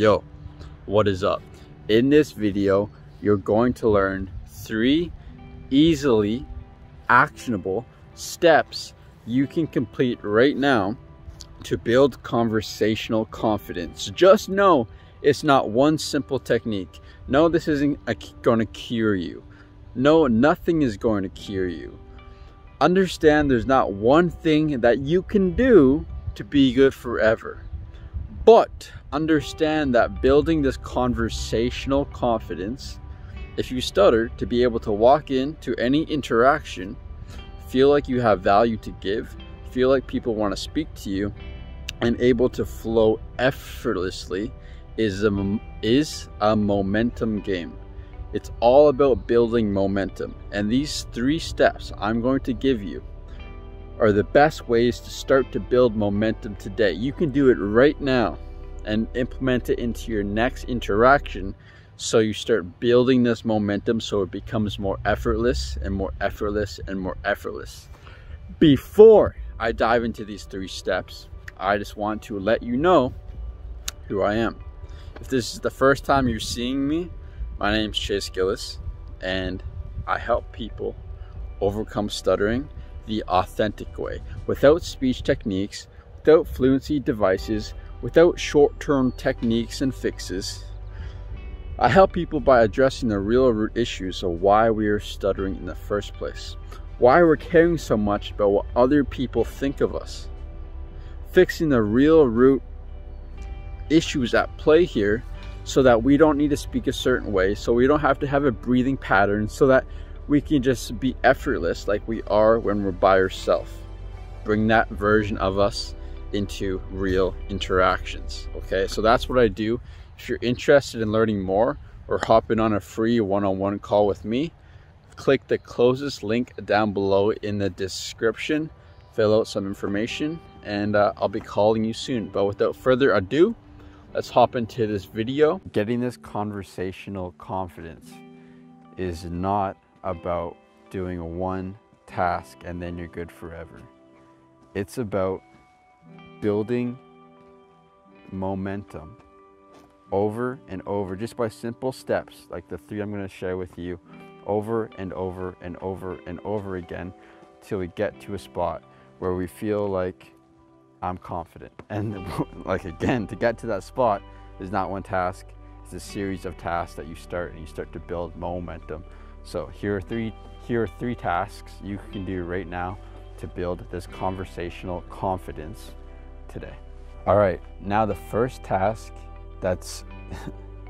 Yo, what is up? In this video, you're going to learn 3 easily actionable steps you can complete right now to build conversational confidence. Just know it's not one simple technique. No, this isn't going to cure you. No, nothing is going to cure you. Understand there's not one thing that you can do to be good forever. But understand that building this conversational confidence, if you stutter, to be able to walk into any interaction, feel like you have value to give, feel like people want to speak to you, and able to flow effortlessly is a momentum game. It's all about building momentum. And these 3 steps I'm going to give you are the best ways to start to build momentum today. You can do it right now and implement it into your next interaction, so you start building this momentum so it becomes more effortless and more effortless and more effortless. Before I dive into these 3 steps, I just want to let you know who I am. If this is the first time you're seeing me, my name's Chase Gillis, and I help people overcome stuttering the authentic way, without speech techniques, without fluency devices, without short-term techniques and fixes. I help people by addressing the real root issues of why we are stuttering in the first place, why we're caring so much about what other people think of us, fixing the real root issues at play here, so that we don't need to speak a certain way, so we don't have to have a breathing pattern, so that we can just be effortless like we are when we're by ourselves. Bring that version of us into real interactions. Okay, so that's what I do. If you're interested in learning more or hopping on a free one-on-one call with me, click the closest link down below in the description, fill out some information, and I'll be calling you soon. But without further ado, let's hop into this video. Getting this conversational confidence is not about doing one task and then you're good forever. It's about building momentum over and over, just by simple steps like the 3 I'm going to share with you, over and over and over and over again, till we get to a spot where we feel like I'm confident. And like, again, to get to that spot is not one task. It's a series of tasks that you start, and you start to build momentum. So here are three tasks you can do right now to build this conversational confidence today. All right, now the first task that's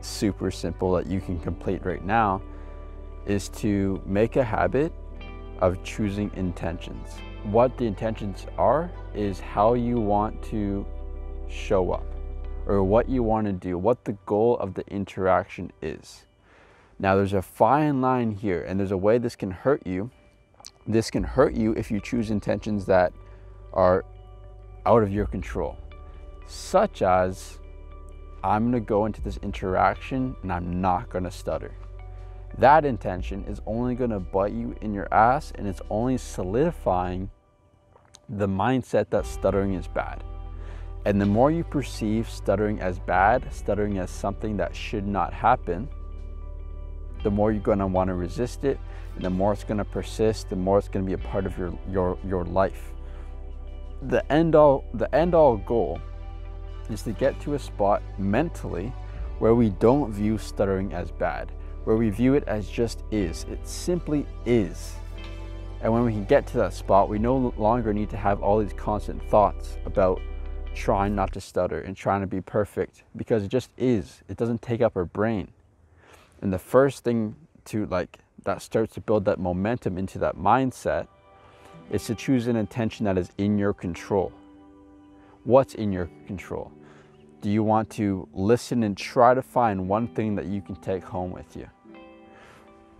super simple that you can complete right now is to make a habit of choosing intentions. What the intentions are is how you want to show up, or what you want to do, what the goal of the interaction is. Now there's a fine line here, and there's a way this can hurt you. This can hurt you if you choose intentions that are out of your control, such as, I'm gonna go into this interaction and I'm not gonna stutter. That intention is only gonna bite you in your ass, and it's only solidifying the mindset that stuttering is bad. And the more you perceive stuttering as bad, stuttering as something that should not happen, the more you're going to want to resist it, and the more it's going to persist, the more it's going to be a part of your life. The end all goal is to get to a spot mentally where we don't view stuttering as bad, where we view it as just is. It simply is. And when we can get to that spot, we no longer need to have all these constant thoughts about trying not to stutter and trying to be perfect, because it just is. It doesn't take up our brain. And the first thing to that starts to build that momentum into that mindset is to choose an intention that is in your control. What's in your control? Do you want to listen and try to find one thing that you can take home with you?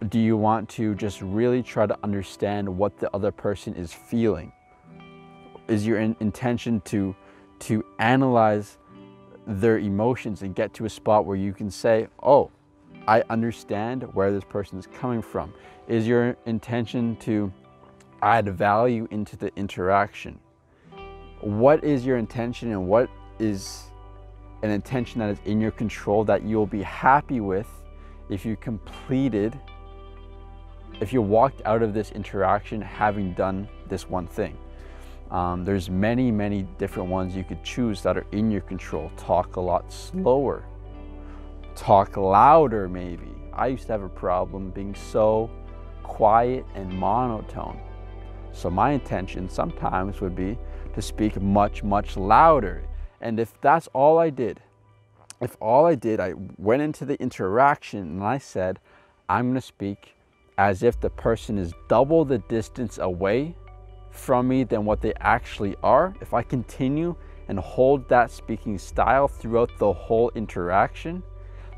Do you want to just really try to understand what the other person is feeling? Is your intention to analyze their emotions and get to a spot where you can say, oh, I understand where this person is coming from? Is your intention to add value into the interaction? What is your intention, and what is an intention that is in your control that you'll be happy with if you completed, if you walked out of this interaction having done this one thing. There's many different ones you could choose that are in your control. Talk a lot slower. Talk louder maybe. I used to have a problem being so quiet and monotone. So my intention sometimes would be to speak much louder. And if that's all I did, if all I did, I went into the interaction and I said, I'm going to speak as if the person is double the distance away from me than what they actually are. If I continue and hold that speaking style throughout the whole interaction,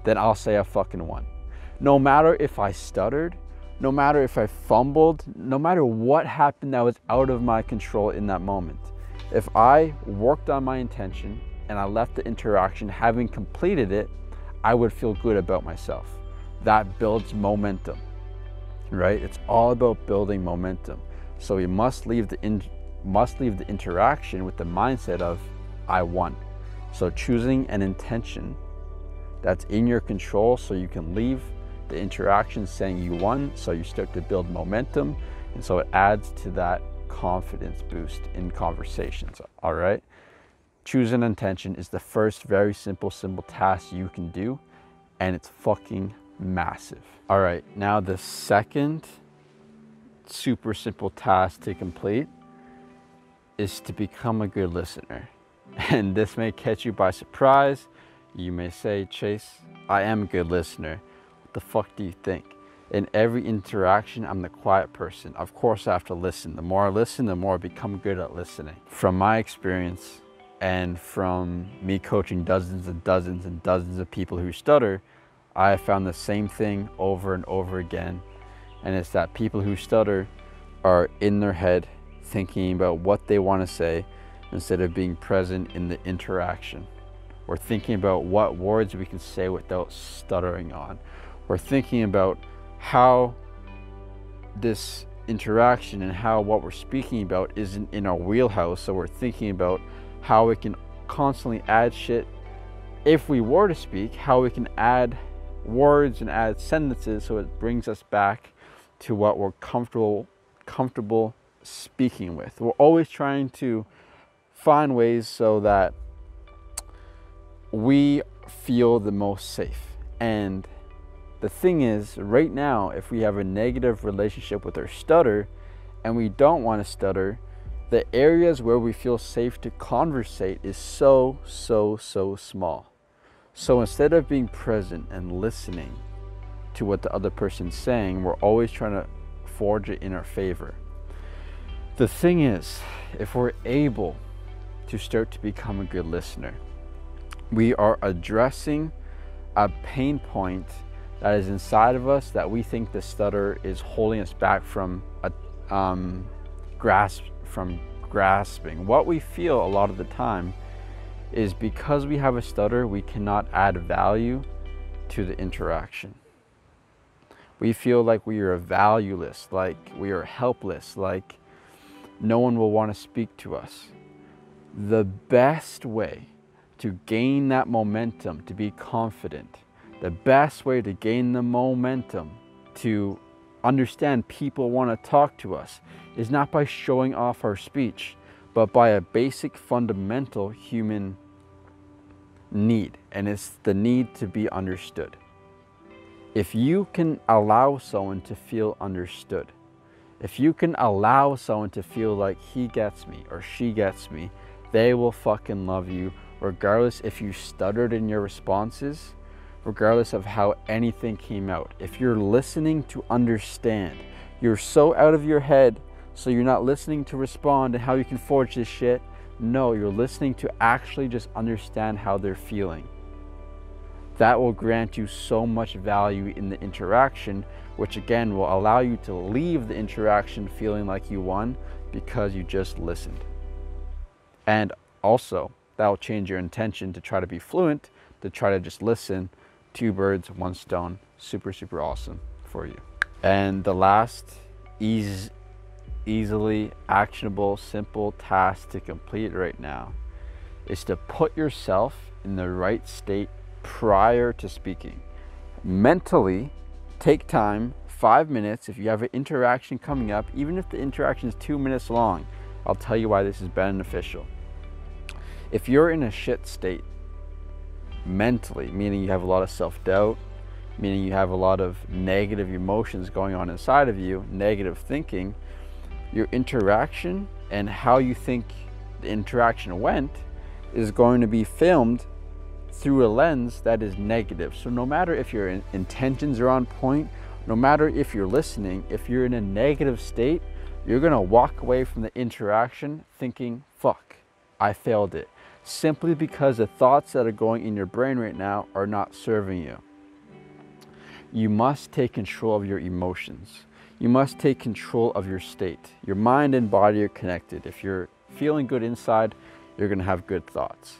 then I'll say a fucking one. No matter if I stuttered, no matter if I fumbled, no matter what happened that was out of my control in that moment. If I worked on my intention and I left the interaction having completed it, I would feel good about myself. That builds momentum, right? It's all about building momentum. So we must leave the interaction with the mindset of I won. So choosing an intention that's in your control so you can leave the interaction saying you won, so you start to build momentum, and so it adds to that confidence boost in conversations. All right, choose an intention is the first very simple task you can do, and it's fucking massive. All right, now the second super simple task to complete is to become a good listener. And this may catch you by surprise. You may say, Chase, I am a good listener. What the fuck do you think? In every interaction, I'm the quiet person. Of course, I have to listen. The more I listen, the more I become good at listening. From my experience and from me coaching dozens of people who stutter, I have found the same thing over and over again. And it's that people who stutter are in their head thinking about what they want to say instead of being present in the interaction. We're thinking about what words we can say without stuttering on. We're thinking about how this interaction and how what we're speaking about isn't in our wheelhouse. So we're thinking about how we can constantly add shit. If we were to speak, how we can add words and add sentences so it brings us back to what we're comfortable speaking with. We're always trying to find ways so that we feel the most safe. And the thing is, right now, if we have a negative relationship with our stutter and we don't want to stutter, the areas where we feel safe to conversate is so small. So instead of being present and listening to what the other person's saying, we're always trying to forge it in our favor. The thing is, if we're able to start to become a good listener, we are addressing a pain point that is inside of us that we think the stutter is holding us back from grasping. What we feel a lot of the time is because we have a stutter, we cannot add value to the interaction. We feel like we are valueless, like we are helpless, like no one will want to speak to us. The best way to gain that momentum, to be confident, the best way to gain the momentum, to understand people want to talk to us, is not by showing off our speech, but by a basic fundamental human need, and it's the need to be understood. If you can allow someone to feel understood, if you can allow someone to feel like he gets me or she gets me, they will fucking love you, regardless if you stuttered in your responses, regardless of how anything came out. If you're listening to understand, you're so out of your head, so you're not listening to respond and how you can forge this shit. No, you're listening to actually just understand how they're feeling. That will grant you so much value in the interaction, which again will allow you to leave the interaction feeling like you won because you just listened. And also, that will change your intention to try to be fluent, to try to just listen. 2 birds, 1 stone. Super awesome for you. And the last easily actionable, simple task to complete right now is to put yourself in the right state prior to speaking. Mentally, take time, 5 minutes. If you have an interaction coming up, even if the interaction is 2 minutes long, I'll tell you why this is beneficial. If you're in a shit state mentally, meaning you have a lot of self-doubt, meaning you have a lot of negative emotions going on inside of you, negative thinking, your interaction and how you think the interaction went is going to be filmed through a lens that is negative. So no matter if your intentions are on point, no matter if you're listening, if you're in a negative state, you're going to walk away from the interaction thinking, fuck, I failed it. Simply because the thoughts that are going in your brain right now are not serving you. You must take control of your emotions. You must take control of your state. Your mind and body are connected. If you're feeling good inside, you're going to have good thoughts.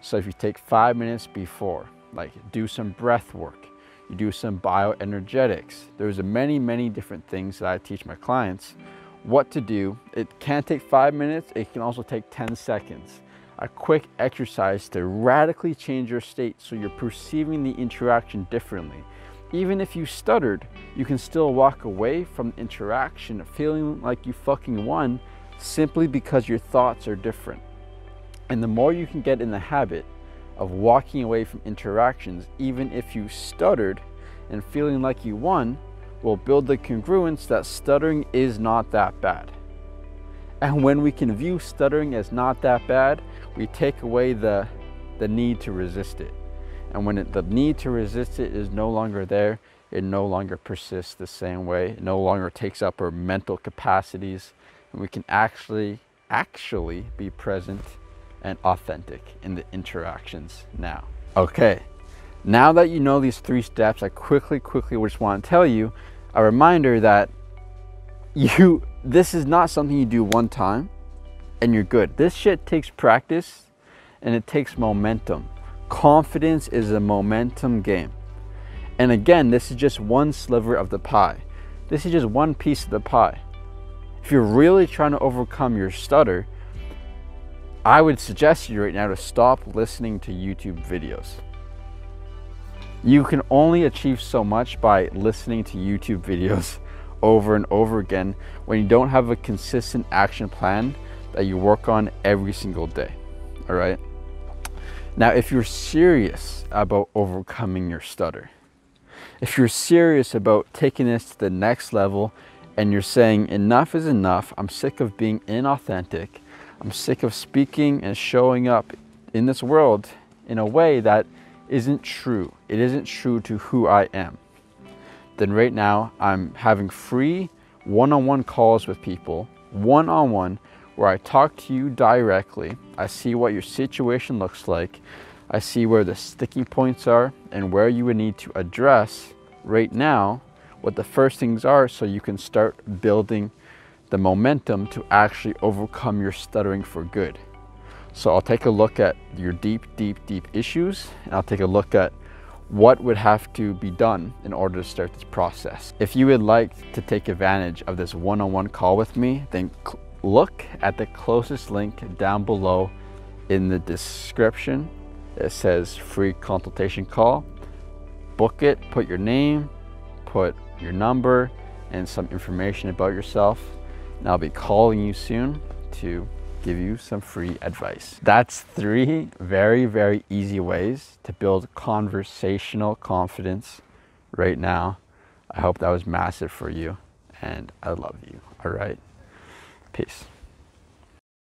So if you take 5 minutes before, like do some breath work, you do some bioenergetics. There's many different things that I teach my clients what to do. It can take 5 minutes. It can also take 10 seconds. A quick exercise to radically change your state so you're perceiving the interaction differently. Even if you stuttered, you can still walk away from the interaction feeling like you fucking won simply because your thoughts are different. And the more you can get in the habit of walking away from interactions, even if you stuttered and feeling like you won, will build the congruence that stuttering is not that bad. And when we can view stuttering as not that bad, we take away the need to resist it. And when the need to resist it is no longer there, it no longer persists the same way. It no longer takes up our mental capacities. And we can actually be present and authentic in the interactions now. Okay, now that you know these 3 steps, I quickly just want to tell you a reminder that this is not something you do one time and you're good. This shit takes practice and it takes momentum. Confidence is a momentum game. And again, this is just one sliver of the pie. This is just one piece of the pie. If you're really trying to overcome your stutter, I would suggest you right now to stop listening to YouTube videos. You can only achieve so much by listening to YouTube videos over and over again when you don't have a consistent action plan that you work on every single day. All right. Now, if you're serious about overcoming your stutter, if you're serious about taking this to the next level and you're saying enough is enough, I'm sick of being inauthentic, I'm sick of speaking and showing up in this world in a way that isn't true. It isn't true to who I am. Then right now I'm having free one-on-one calls with people, one-on-one, where I talk to you directly. I see what your situation looks like. I see where the sticking points are and where you would need to address right now what the first things are so you can start building the momentum to actually overcome your stuttering for good. So I'll take a look at your deep issues, and I'll take a look at what would have to be done in order to start this process. If you would like to take advantage of this one-on-one call with me, then look at the closest link down below in the description. It says free consultation call. Book it, put your name, put your number, and some information about yourself. And I'll be calling you soon to give you some free advice. That's 3 very easy ways to build conversational confidence right now. I hope that was massive for you, and I love you. All right, peace.